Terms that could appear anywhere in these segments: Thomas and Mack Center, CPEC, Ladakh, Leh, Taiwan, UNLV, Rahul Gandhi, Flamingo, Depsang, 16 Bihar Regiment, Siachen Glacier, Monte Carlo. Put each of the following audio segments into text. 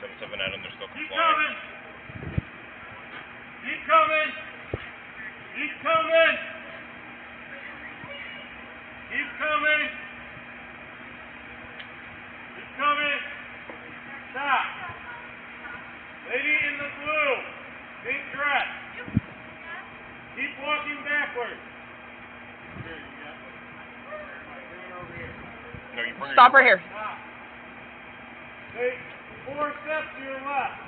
7-7 at them, they're still complying. He's coming! He's coming! He's coming! He's coming! Stop! Lady in the blue, big dress. Keep walking backwards. No, you bring stop her here. Stop. Take 4 steps to your left.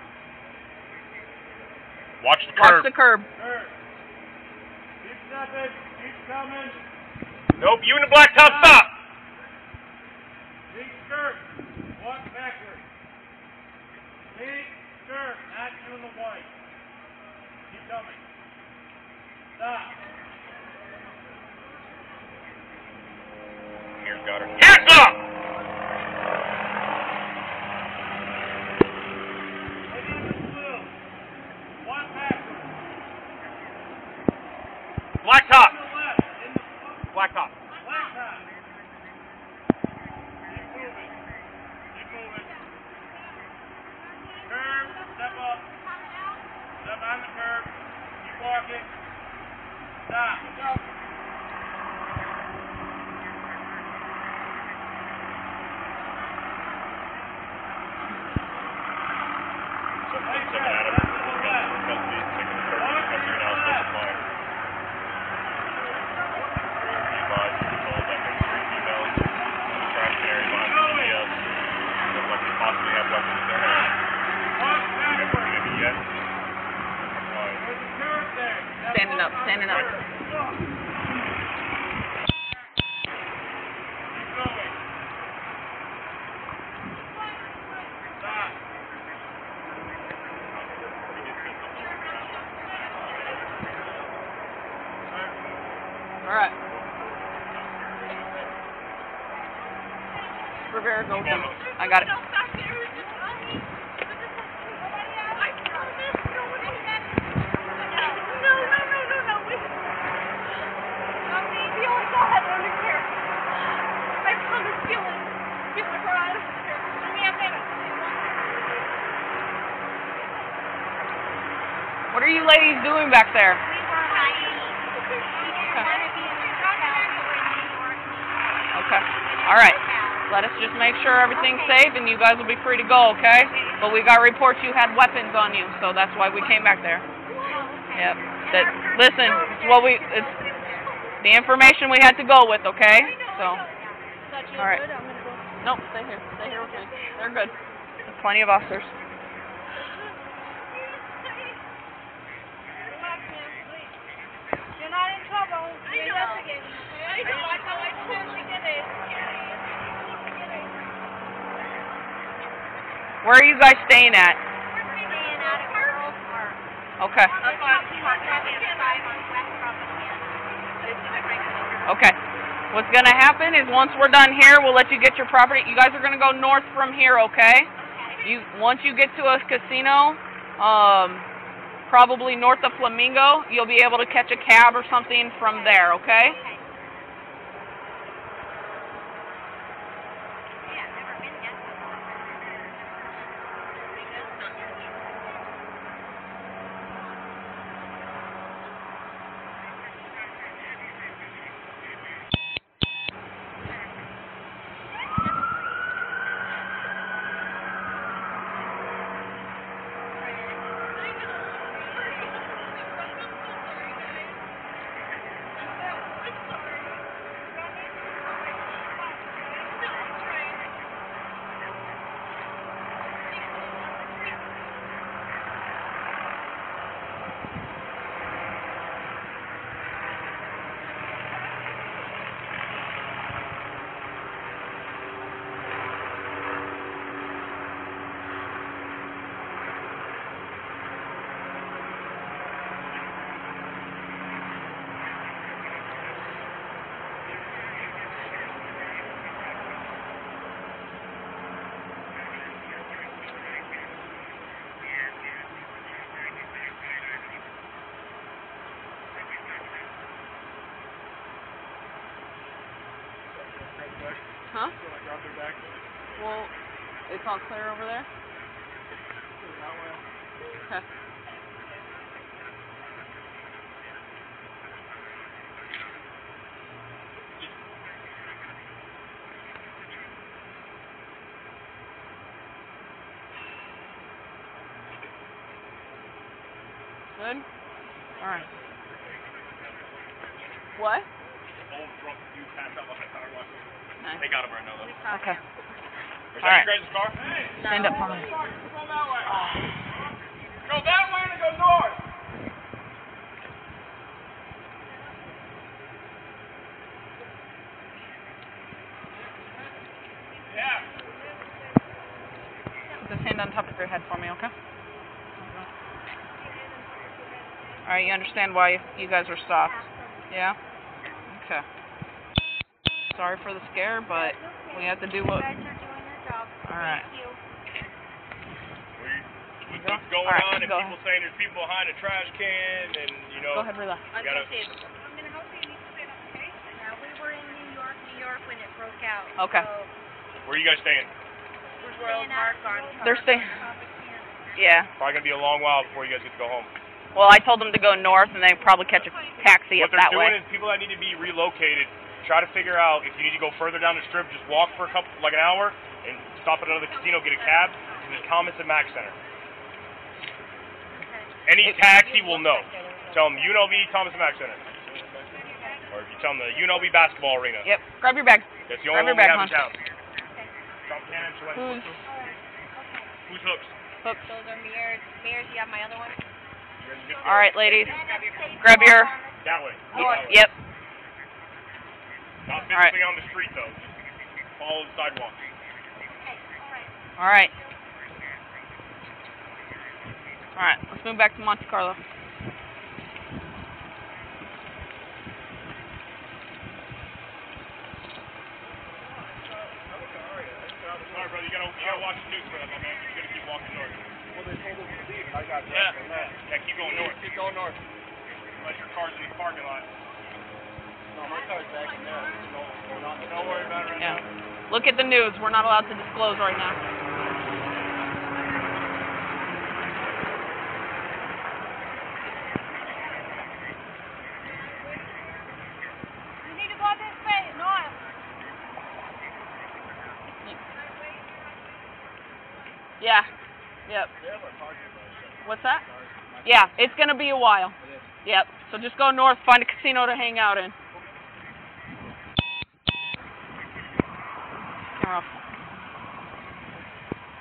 Watch the curb. Watch the curb. Keep stepping. Keep coming. Nope, you in the black top, stop. Big skirt. Walk backwards. Big skirt. Not you in the white. Keep coming. Stop. Here's got her. Hands up! One backwards. Black top. Black top. Black top. Keep moving. Keep moving. Curb. Step up. Step on the curb. Keep walking. Stop. Stop. Standing up. Keep going. Stop. All right. Rivera, go. I got it. What are you ladies doing back there? Okay. All right. Let us just make sure everything's safe and you guys will be free to go, okay? But we got reports you had weapons on you, so that's why we came back there. Yep. That, listen, it's what it's the information we had to go with, okay? So. All right. Nope, stay here. Stay here with me. They're good. There's plenty of officers. You're not in trouble. You're investigating. I know. I know. I totally get it. Where are you guys staying at? We're staying at a girls' park. Okay. Okay. What's going to happen is once we're done here, we'll let you get your property. You guys are going to go north from here, okay? Okay. Once you get to a casino, probably north of Flamingo, you'll be able to catch a cab or something from there, okay? Okay. Huh? Well, it's all clear over there? Good? Alright. What? Nice. They got him right now, though. Okay. Is that right. Your guys' car? Hey. Stand up for me. Go that way and go north. Yeah. Put this hand on top of your head for me, okay? Alright, you understand why you guys are soft? Yeah? Okay. Sorry for the scare, but we have to do what... You guys are doing your job. Alright. With what's going on and people saying there's people behind a trash can and, you know... Go ahead, relax. I'm going to help you. You need to stay on the case. We were in New York when it broke out. Okay. So where are you guys staying? We're staying at... They're staying... Yeah. Probably going to be a long while before you guys get to go home. Well, I told them to go north, and they probably catch a taxi up that way. What they're doing is people that need to be relocated, try to figure out if you need to go further down the strip, just walk for an hour, and stop at another casino, get a cab, to the Thomas and Mack Center. Any taxi will know. Tell them UNLV, Thomas and Mack Center. Or if you tell them the UNLV basketball arena. Yep. Grab your bag. That's the only one we have in town. Who's hooks? Hooks. Those are mirrors. Mirrors, you have my other one? All right, ladies, grab your... That way. Yep. Not physically on the street, though. Just follow the sidewalk. All right. All right, let's move back to Monte Carlo. All right, brother, you gotta watch the news for that, my man. You're gonna keep walking north. Well, they told us to leave. I got that. Yeah, keep going north. Keep going north. Unless your car's in the parking lot. No, my car's back in there. Don't worry about it right now. Look at the news. We're not allowed to disclose right now. You need to go this way, north. Yeah. Yep. What's that? Yeah, it's going to be a while. Yep. So just go north, find a casino to hang out in. You're off.